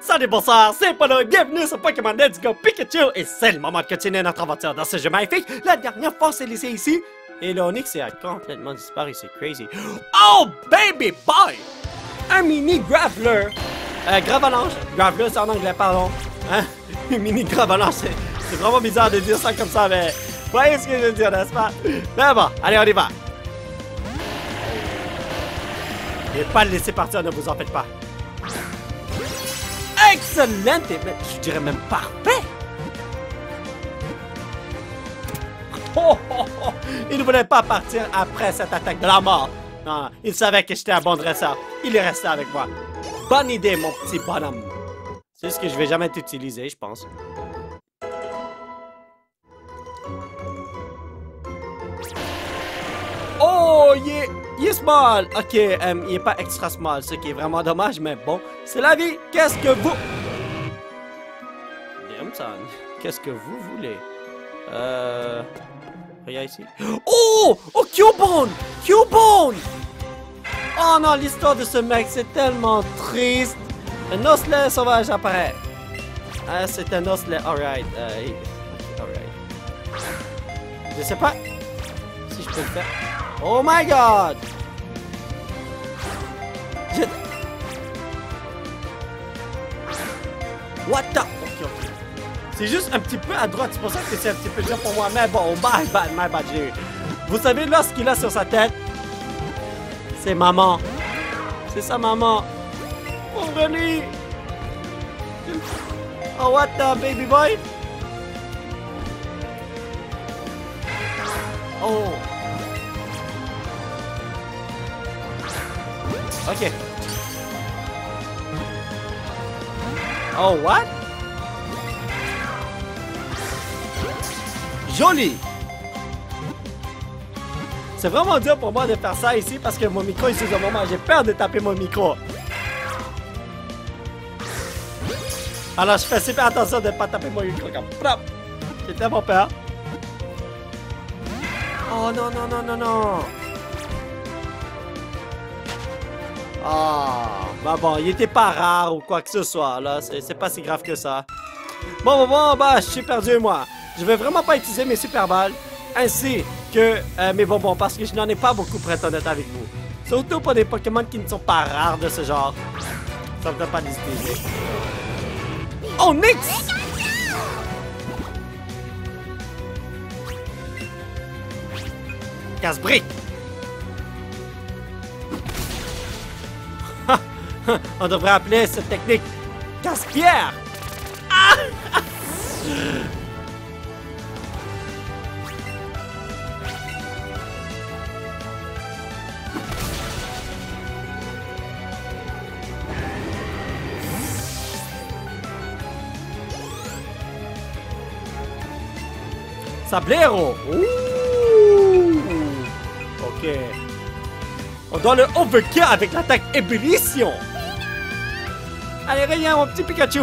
Salut, bonsoir, c'est Polo et bienvenue sur Pokémon Let's Go Pikachu! Et c'est le moment de continuer notre aventure dans ce jeu magnifique! La dernière fois, c'est laissé ici, et l'Onyx a complètement disparu, c'est crazy! Oh, baby boy! Un mini Graveler! Gravalanche, Graveler c'est en anglais, pardon! Hein? Un mini Gravalanche, c'est vraiment bizarre de dire ça comme ça, mais... Vous voyez ce que je veux dire, n'est-ce pas? Mais bon, allez, on y va! Je vais pas le laisser partir, ne vous en faites pas! Excellent! Je dirais même parfait! Oh, oh, oh. Il ne voulait pas partir après cette attaque de la mort! Non, non. Il savait que j'étais un bon dresseur. Il est resté avec moi. Bonne idée, mon petit bonhomme. C'est ce que je vais jamais t'utiliser, je pense. Oh, yeah! Il est small! Ok, il est pas extra small, ce qui est vraiment dommage, mais bon, c'est la vie! Qu'est-ce que vous... Qu'est-ce que vous voulez? Regarde ici. Oh! Oh, Cubone! Cubone! Oh non, l'histoire de ce mec, c'est tellement triste! Un osselet sauvage apparaît! Ah, c'est un osselet, alright. Je sais pas si je peux le faire. Oh my god! What the... Okay, okay. C'est juste un petit peu à droite, c'est pour ça que c'est un petit peu dur pour moi. Mais bon, my bad, j'ai eu. Vous savez, là, ce qu'il a sur sa tête, c'est maman. C'est sa maman. Pauvre lui! Oh, what the baby boy? Oh! Ok. Oh, what? Joli! C'est vraiment dur pour moi de faire ça ici parce que mon micro est sous un moment. J'ai peur de taper mon micro. Alors, je fais super attention de ne pas taper mon micro comme propre. J'ai tellement peur. Oh, non, non, non, non, non. Ah, bah bon, il était pas rare ou quoi que ce soit, là, c'est pas si grave que ça. Bon, bah, je suis perdu, moi. Je vais vraiment pas utiliser mes super balles, ainsi que mes bonbons, parce que je n'en ai pas beaucoup pour être honnête avec vous. Surtout pour des Pokémon qui ne sont pas rares de ce genre. Ça me donne pas d'utiliser. Oh, Nyx! Casse-brique! On devrait appeler cette technique casse-pierre. Ah! Sablero. Ouh. Ok. On doit le overkill avec l'attaque ébullition. Allez, reviens, mon petit Pikachu!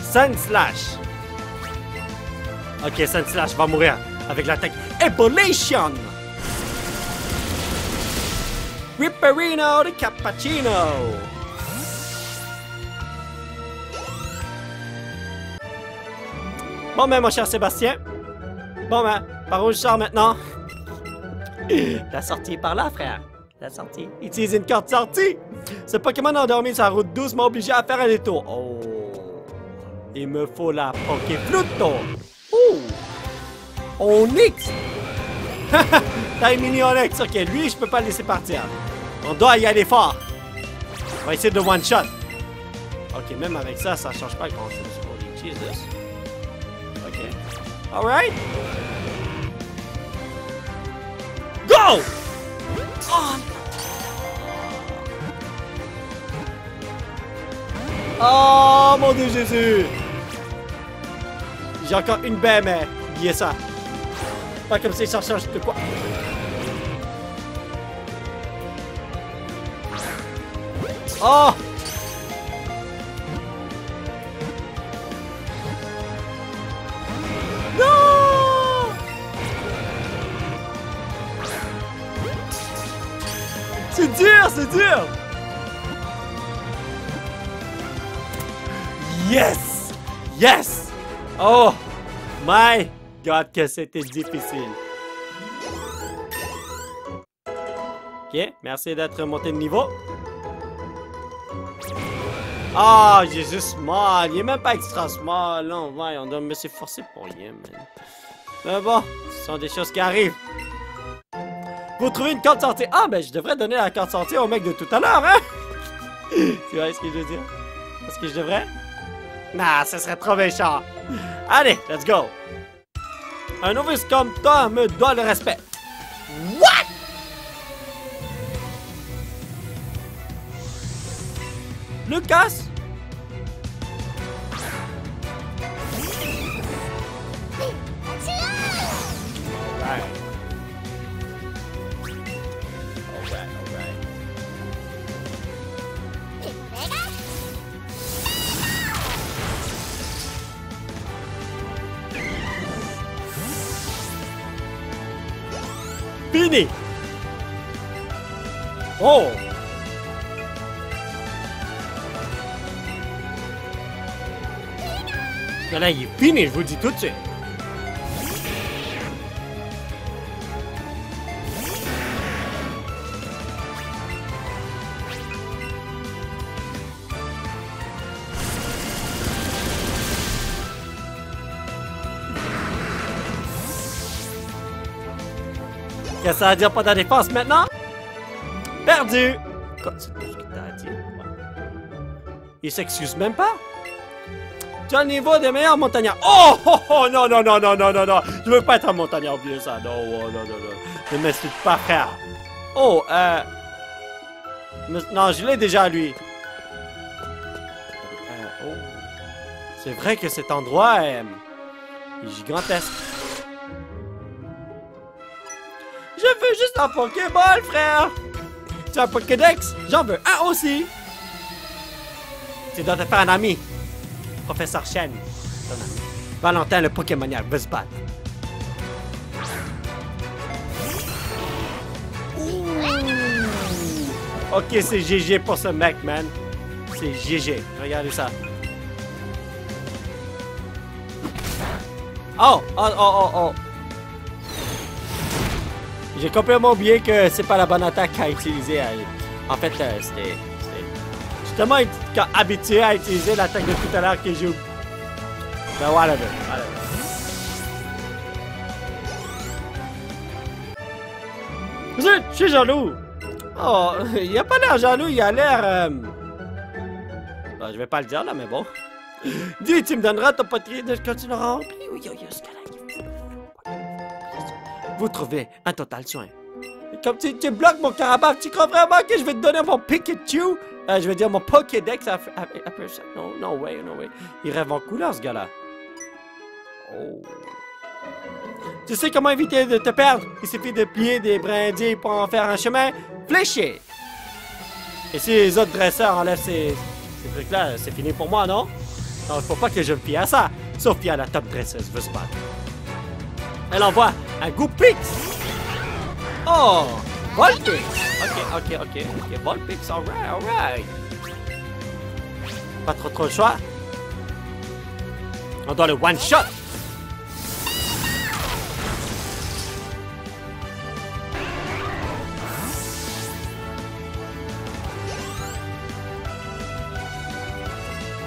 Sun Slash! Ok, Sun Slash va mourir avec l'attaque Ebolation! Ripperino de Cappuccino! Bon, ben, mon cher Sébastien. Bon, ben, par où je sors maintenant? La sortie est par là, frère. La sortie. Utilise une carte sortie. Ce Pokémon endormi sur la route 12 m'a obligé à faire un détour. Oh. Il me faut la Pokéfluto. Oh. Onyx. T'as un mini Onyx. Ok, lui, je peux pas le laisser partir. On doit y aller fort. On va essayer de one-shot. Ok, même avec ça, ça change pas grand-chose. Jesus. Ok. Alright. Go! Oh! Oh mon dieu Jésus! J'ai encore une baie mais oubliez ça. Pas comme si ça change de quoi. Oh! C'est dur, c'est dur. Yes! Yes! Oh! My God, que c'était difficile. Ok, merci d'être monté de niveau. Ah, j'ai juste mal. Il est même pas extra small. Non, voyons, on me s'est forcé pour rien, man. Mais bon, ce sont des choses qui arrivent. Vous trouvez une carte santé. Ah, ben je devrais donner la carte santé au mec de tout à l'heure, hein? Tu vois ce que je veux dire? Est-ce que je devrais? Nah, ce serait trop méchant. Allez, let's go. Un novice comme toi me doit le respect. What? Lucas? Alright. Alright, alright. Fini! Oh! Là, il est fini, je vous le dis tout de suite. Qu'est-ce que ça veut dire pas de défense maintenant? Perdu! Il s'excuse même pas? Tu as le niveau des meilleurs montagnards. Oh, oh, oh, non, non, non, non, non, non, non. Je veux pas être un montagnard, oubliez ça. Non, oh, non, non, non. Ne m'insulte pas, frère. Oh, non, je l'ai déjà, lui. Oh. C'est vrai que cet endroit est gigantesque. Je veux juste un Pokéball, frère. Tu as un Pokédex? J'en veux un aussi. Tu dois te faire un ami. Professeur Chen, Valentin le Pokémonier veut se battre. Ok, c'est GG pour ce mec, man. C'est GG. Regardez ça. Oh, oh, oh, oh, oh. J'ai complètement oublié que c'est pas la bonne attaque à utiliser. En fait, c'était... Justement, habitué à utiliser l'attaque de tout à l'heure que j'ai oublié. Ben, whatever. Zut, je suis jaloux. Oh, il a pas l'air jaloux, il a l'air... Ben, je vais pas le dire là, mais bon. Dis, tu me donneras ton poterie quand tu l'auras rempli. Oui, oui, oui, ce gars-là. Vous trouvez un total soin. Comme tu bloques mon carabaf, tu crois vraiment que je vais te donner mon Pikachu? Je veux dire, mon Pokédex après ça. Non, no way, no way. Il rêve en couleur, ce gars-là. Oh. Tu sais comment éviter de te perdre? Il suffit de plier des brindilles pour en faire un chemin. Fléché! Et si les autres dresseurs enlèvent ces trucs-là, c'est fini pour moi, non? Non, faut pas que je me plie à ça. Sauf à la top dresseuse veut se battre. Elle envoie un Goopix! Oh! Vulpix! Ok. Vulpix, alright, alright. Pas trop le choix. On doit le one shot.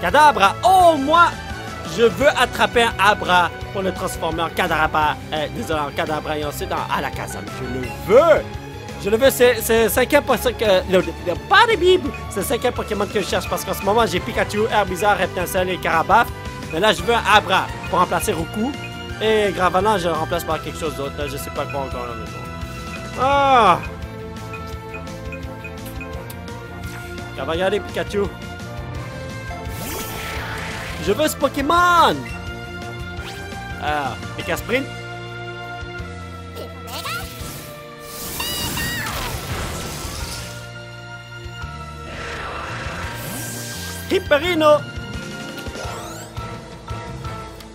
Cadabra! Oh, moi! Je veux attraper un Abra pour le transformer en Cadabra. Désolé, en Cadabra et ensuite en Alakazam. Je le veux! Je le veux, c'est le cinquième Pokémon que je cherche parce qu'en ce moment j'ai Pikachu, Herbizarre, Reptincelle et Karabaf. Mais là je veux un Abra pour remplacer Roucou. Et Gravelan, je le remplace par quelque chose d'autre. Je sais pas quoi encore là, mais bon. Ah! On va y aller, Pikachu. Je veux ce Pokémon! Ah, Pika Sprint? Hyperino!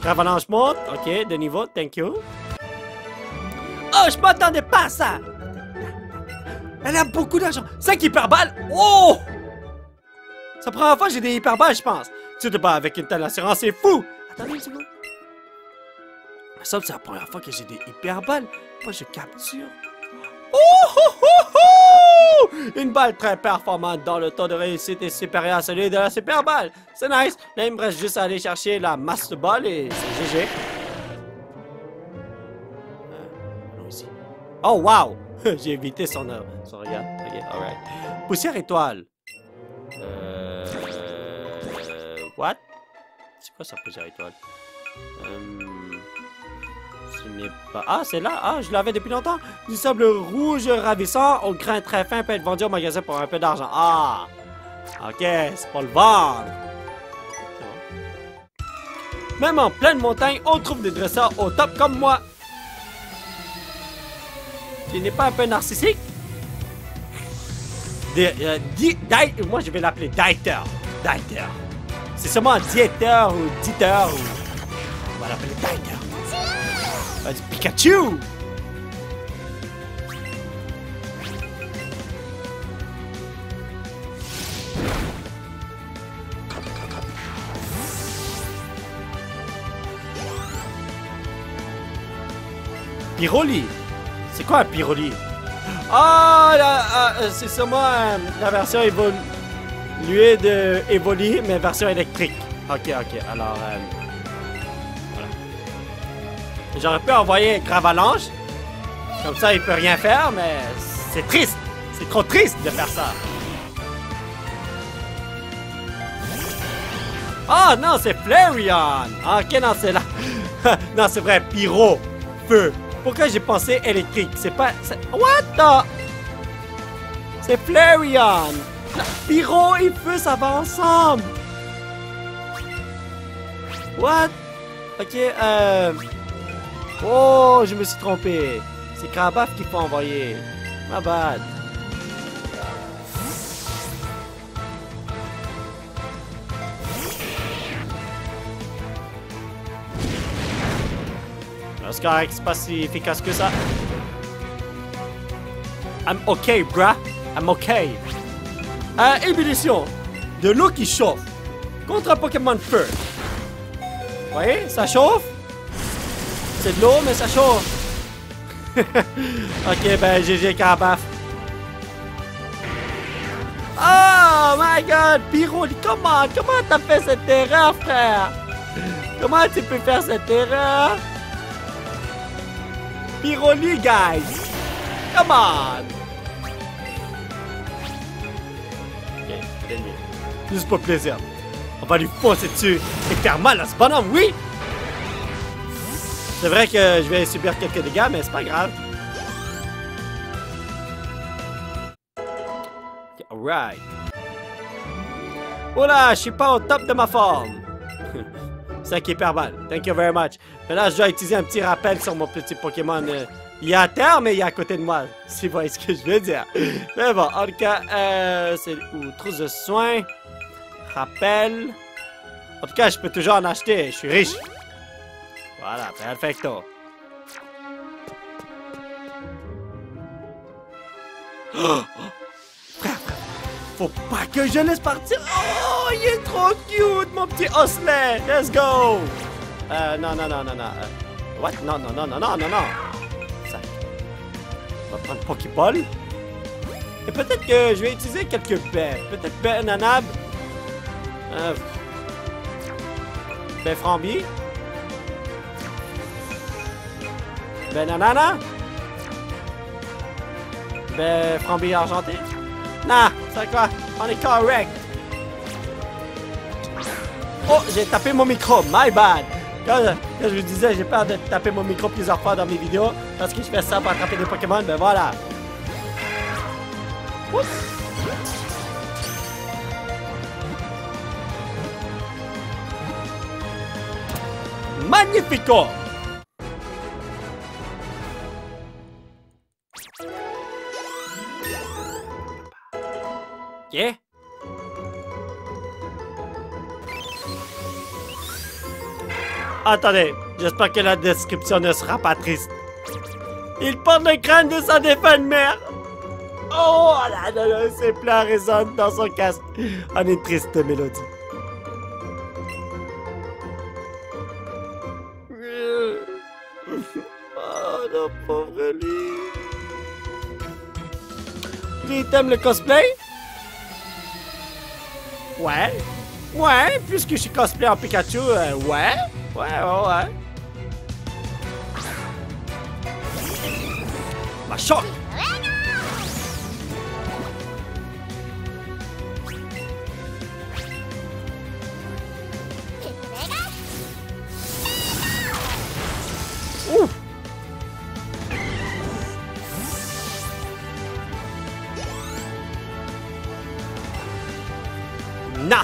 Avalanche monte, ok, de niveau, thank you. Oh, je m'attendais pas à ça! Elle a beaucoup d'argent. 5 hyperballes. Oh! Ça prend la première fois j'ai des hyperballes, je pense. Tu te bats avec une telle assurance, c'est fou. Attendez une seconde. Ça, c'est la première fois que j'ai des hyperballes. Moi, je capture. Oh, oh, oh, oh! Une balle très performante dans le temps de réussite est supérieure à celui de la superballe. C'est nice. Là, il me reste juste à aller chercher la master ball et c'est GG. Ici. Oh, wow! J'ai évité son regard. Ok, alright. Poussière étoile. What? C'est quoi ça, poussière étoile? Ce n'est pas... Ah, c'est là! Ah, je l'avais depuis longtemps! Du sable rouge ravissant au grain très fin peut être vendu au magasin pour un peu d'argent. Ah! Ok, c'est pour le vendre! Bon. Même en pleine montagne, on trouve des dresseurs au top comme moi! Tu n'es pas un peu narcissique? Moi, je vais l'appeler Dieter. Dieter. C'est seulement Dieter ou Dieter ou... On va l'appeler Dieter. Vas-y, Pikachu! Piroli! C'est quoi un Piroli? Ah, c'est seulement la version évoluée de Evoli, mais version électrique. Ok, ok, alors... J'aurais pu envoyer Gravalanche, comme ça il peut rien faire, mais c'est triste, c'est trop triste de faire ça. Ah non, c'est Flareon. Ok, non, c'est là. Non, c'est vrai, pyro, feu. Pourquoi j'ai pensé électrique? C'est pas... What the... C'est Flareon. Pyro et feu, ça va ensemble. What? Ok, Oh, je me suis trompé. C'est Crabaf qu'il faut envoyer. Ma bad. C'est correct, c'est pas si efficace que ça. I'm okay, bruh. I'm okay. Ébullition. De l'eau qui chauffe. Contre un Pokémon Feu. Vous voyez, ça chauffe. C'est de l'eau, mais ça chauffe. Ok, ben GG Carabaf. Oh my god, Pyro, comment t'as fait cette erreur, frère? Comment tu peux faire cette erreur? Pyroli, guys. Come on. Ok, gagné. Juste pour plaisir. On va lui foncer dessus et faire mal à ce bonhomme, oui! C'est vrai que je vais subir quelques dégâts, mais c'est pas grave. Okay, alright. Oh là, je suis pas au top de ma forme. 5 hyperballes. Thank you very much. Mais là, je dois utiliser un petit rappel sur mon petit Pokémon. Il est à terre, mais il est à côté de moi. Si vous voyez ce que je veux dire. Mais bon, en tout cas, c'est où? Trousse de soins. Rappel. En tout cas, je peux toujours en acheter. Je suis riche. Voilà, perfecto. Oh, frère, faut pas que je laisse partir. Oh, il est trop cute, mon petit osselet. Let's go. Non. What? Non. Ça. On va prendre Pokéball. Et peut-être que je vais utiliser quelques baies. Peut-être baie nanab. Baie frambi. Banana? Ben, frambi argenté? Nah, c'est quoi? On est correct! Oh, j'ai tapé mon micro, my bad! Quand je vous disais, j'ai peur de taper mon micro plusieurs fois dans mes vidéos parce que je fais ça pour attraper des Pokémon, ben voilà! Oups. Magnifico! Yeah. Attendez, j'espère que la description ne sera pas triste. Il porte le crâne de sa défunte mère. Oh là là là, ses pleurs résonnent dans son casque en une triste mélodie. Oh, le pauvre lui. T'aimes le cosplay? Ouais. Ouais, puisque je suis cosplay en Pikachu, ouais. Ouais. Ma choc! Na!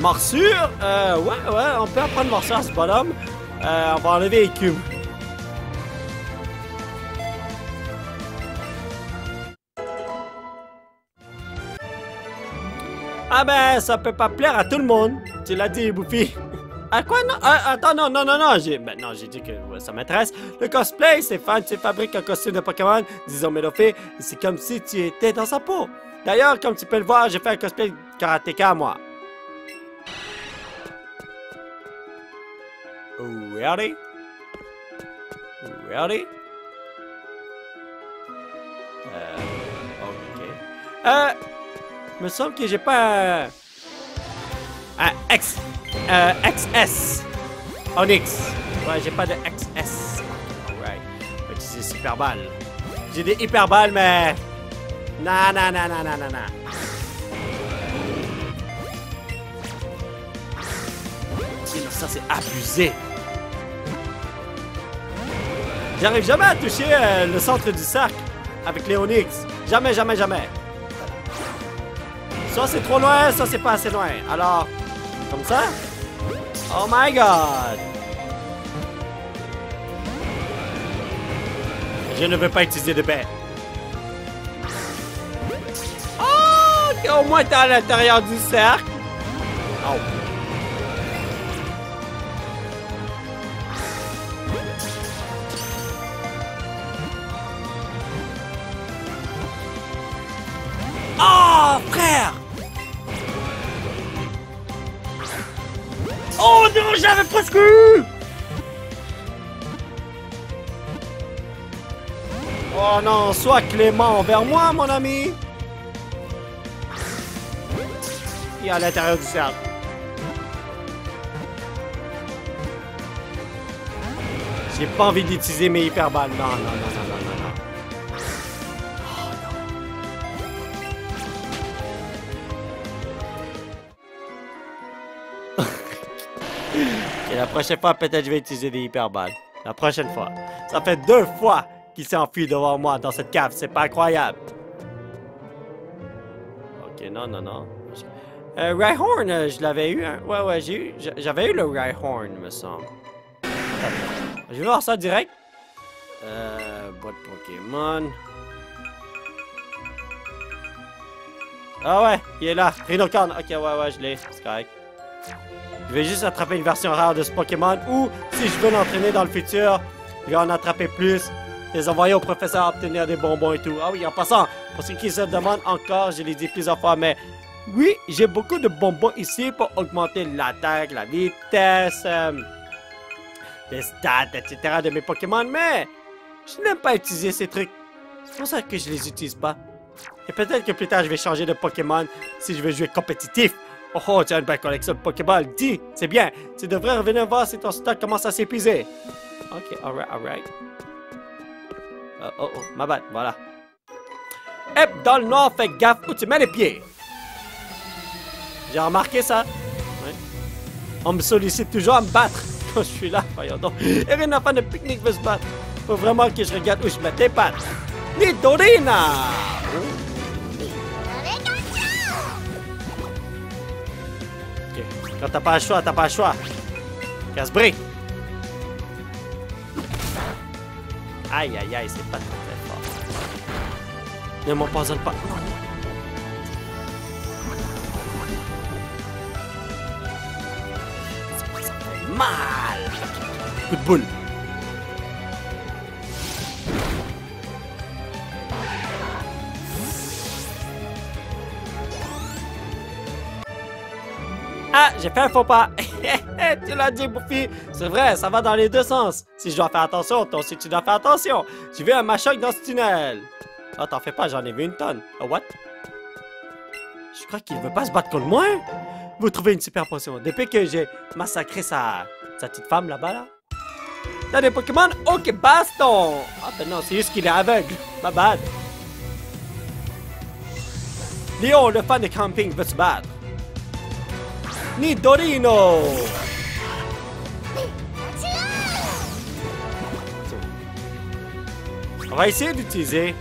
Morsure, ouais, on peut apprendre morsure à ce bonhomme. On va enlever les cubes. Ah ben, ça peut pas plaire à tout le monde. Tu l'as dit, Bouffy. À quoi non? Attends, non. J'ai dit que ouais, ça m'intéresse. Le cosplay, c'est fan, tu fabriques un costume de Pokémon. Disons, Mélophée, c'est comme si tu étais dans sa peau. D'ailleurs, comme tu peux le voir, j'ai fait un cosplay de karatéka, moi. Ready? Ok. Me semble que j'ai pas XS. Onyx. Ouais, j'ai pas de XS. Alright. J'ai utilisé super balles. J'ai des hyper balles, mais... Non. Ça c'est abusé. J'arrive jamais à toucher le centre du cercle avec les Onyx. Jamais. Soit c'est trop loin, soit c'est pas assez loin. Alors, comme ça. Oh my god. Je ne veux pas utiliser de baie. Oh, au moins t'es à l'intérieur du cercle. Oh. Oh, frère! Oh non, j'avais presque eu! Oh non, sois clément envers moi, mon ami! Il est à l'intérieur du cercle. J'ai pas envie d'utiliser mes hyperballes. Non. La prochaine fois, peut-être je vais utiliser des hyperballes. La prochaine fois. Ça fait 2 fois qu'il s'est enfui devant moi dans cette cave. C'est pas incroyable. Ok, non. Rhyhorn, je l'avais eu. Hein? Ouais, j'avais eu le Rhyhorn, me semble. Je vais voir ça direct. Boîte Pokémon. Ah ouais, il est là. Rhinocorne. Ok, ouais, je l'ai. C'est correct. Je vais juste attraper une version rare de ce Pokémon ou, si je veux l'entraîner dans le futur, je vais en attraper plus, les envoyer au professeur à obtenir des bonbons et tout. Ah oui, en passant, pour ceux qui se demandent encore, je l'ai dit plusieurs fois, mais oui, j'ai beaucoup de bonbons ici pour augmenter l'attaque, la vitesse, les stats, etc. de mes Pokémon, mais je n'aime pas utiliser ces trucs. C'est pour ça que je les utilise pas. Et peut-être que plus tard, je vais changer de Pokémon si je veux jouer compétitif. Oh, tu as une belle collection de Pokéball, dis, c'est bien. Tu devrais revenir voir si ton stock commence à s'épuiser. Ok, alright. Oh, ma bad, voilà. Hep, dans le noir, fais gaffe où tu mets les pieds. J'ai remarqué ça. Ouais. On me sollicite toujours à me battre quand je suis là, voyons donc. Et rien à faire de pique-nique veut se battre. Faut vraiment que je regarde où je mets tes pattes. Nidorina! Ok. Quand t'as pas le choix, t'as pas le choix. Casse-brique. Aïe, aïe, aïe, c'est pas très fort. Ne m'en puzzle pas. Mal! Coup de boule. Ah, j'ai fait un faux pas. Tu l'as dit, Bouffy. C'est vrai, ça va dans les deux sens. Si je dois faire attention, toi aussi tu dois faire attention. J'ai vu un machoc dans ce tunnel. Ah, t'en fais pas, j'en ai vu une tonne. Oh, what? Je crois qu'il veut pas se battre contre moi. Vous trouvez une super potion. Depuis que j'ai massacré sa petite femme là-bas, là. T'as des Pokémon? Ok, baston! Ah, ben non, c'est juste qu'il est aveugle. Ma bad. Léo, le fan de camping, veut se battre. Nidorino! On va essayer d'utiliser.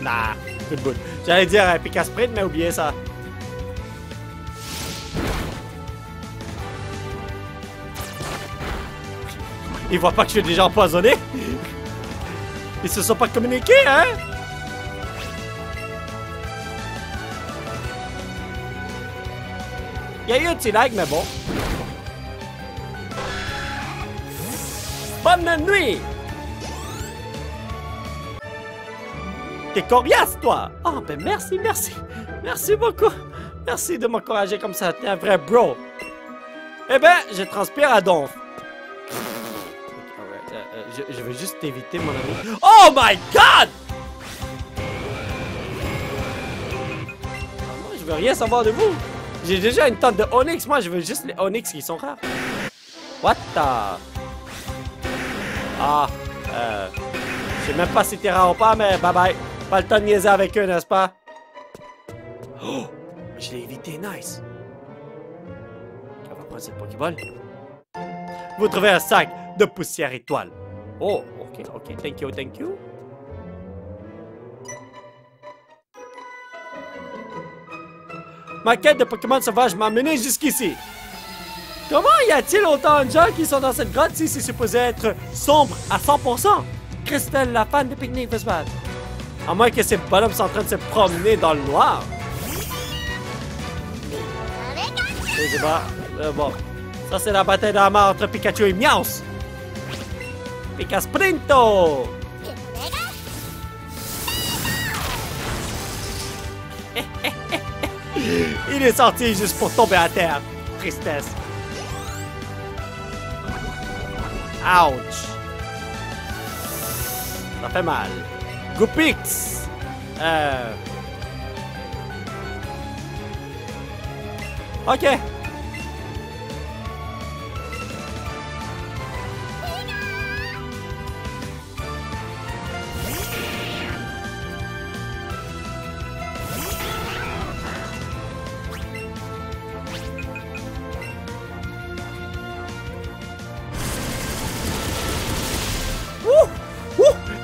Nah, good bout. J'allais dire Pikachu Sprint, mais oubliez ça. Ils voient pas que je suis déjà empoisonné. Ils se sont pas communiqués, hein? Il y a eu un petit lag, mais bon. Bonne nuit! T'es coriace, toi! Oh, ben merci, merci. Merci beaucoup. Merci de m'encourager comme ça. T'es un vrai bro. Eh ben, je transpire à donf. Je veux juste t'éviter, mon ami. Oh my god! Moi, je veux rien savoir de vous. J'ai déjà une tente de Onyx. Moi, je veux juste les Onyx qui sont rares. What the... Ah, je sais même pas si t'es rare ou pas, mais bye bye. Pas le temps de niaiser avec eux, n'est-ce pas? Oh! Je l'ai évité, nice. On va prendre cette Pokéball. Vous trouvez un sac de poussière étoile. Oh, ok, ok, thank you, thank you. Ma quête de Pokémon sauvage m'a mené jusqu'ici. Comment y a-t-il autant de gens qui sont dans cette grotte si c'est supposé être sombre à 100%? Christelle, la fan de Picnic Festival. À moins que ces bonhommes sont en train de se promener dans le noir. Bon, ça c'est la bataille de la mort entre Pikachu et Miaus. Pika Sprinto! Il est sorti juste pour tomber à terre. Tristesse. Ouch! Ça fait mal. Goopix! Ok!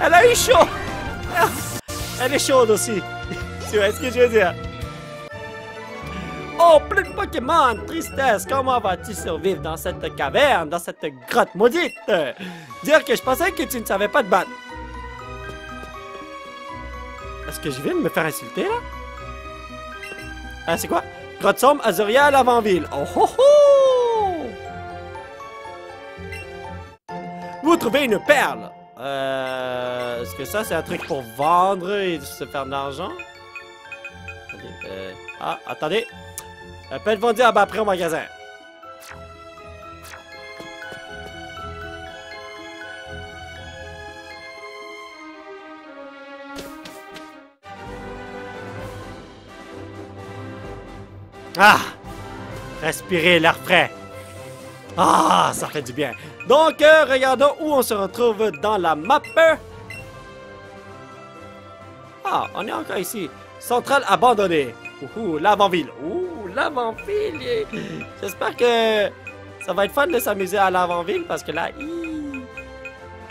Elle a eu chaud! Elle est chaude aussi! Tu vois ce que je veux dire? Oh, plus de Pokémon! Tristesse! Comment vas-tu survivre dans cette caverne, dans cette grotte maudite? Dire que je pensais que tu ne savais pas te battre! Est-ce que je viens de me faire insulter là? Ah, c'est quoi? Grotte sombre, Azurial, Avant-Ville! Oh ho ho! Vous trouvez une perle! Est-ce que ça, c'est un truc pour vendre et se faire de l'argent? Ah, attendez. Elle peut être vendue à bas prix au magasin. Ah! Respirez l'air frais. Ah, ça fait du bien. Donc, regardons où on se retrouve dans la map. Ah, on est encore ici. Centrale abandonnée. Ouh, l'avant-ville. Ouh, l'avant-ville. J'espère que ça va être fun de s'amuser à l'avant-ville parce que là,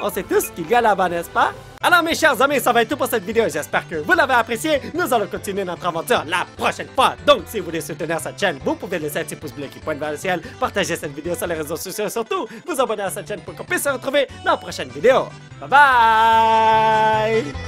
On sait tous qu'il y a là-bas, n'est-ce pas? Alors mes chers amis, ça va être tout pour cette vidéo, j'espère que vous l'avez apprécié. Nous allons continuer notre aventure la prochaine fois. Donc si vous voulez soutenir cette chaîne, vous pouvez laisser un petit pouce bleu qui pointe vers le ciel, partager cette vidéo sur les réseaux sociaux et surtout vous abonner à cette chaîne pour qu'on puisse se retrouver dans la prochaine vidéo. Bye bye!